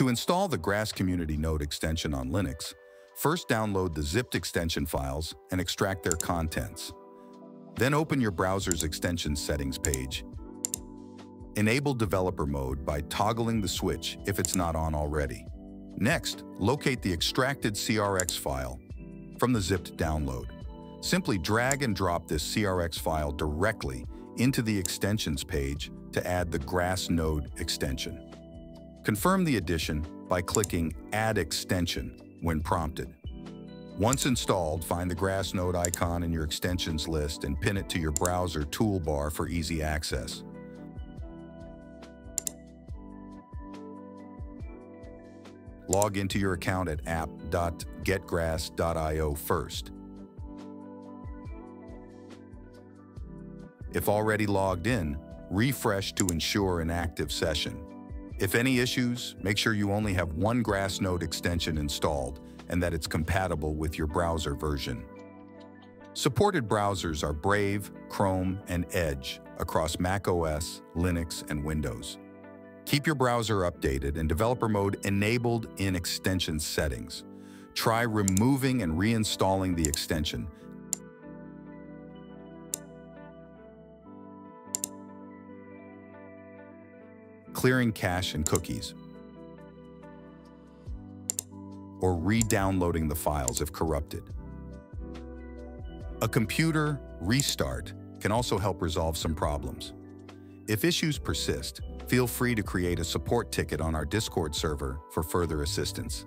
To install the Grass Community Node extension on Linux, first download the zipped extension files and extract their contents. Then open your browser's extension settings page. Enable developer mode by toggling the switch if it's not on already. Next, locate the extracted CRX file from the zipped download. Simply drag and drop this CRX file directly into the extensions page to add the Grass Node extension. Confirm the addition by clicking Add Extension when prompted. Once installed, find the Grass Node icon in your extensions list and pin it to your browser toolbar for easy access. Log into your account at app.getgrass.io first. If already logged in, refresh to ensure an active session. If any issues, make sure you only have one Grass Node extension installed and that it's compatible with your browser version. Supported browsers are Brave, Chrome, and Edge across macOS, Linux, and Windows. Keep your browser updated and developer mode enabled in extension settings. Try removing and reinstalling the extension. Clearing cache and cookies, or re-downloading the files if corrupted. A computer restart can also help resolve some problems. If issues persist, feel free to create a support ticket on our Discord server for further assistance.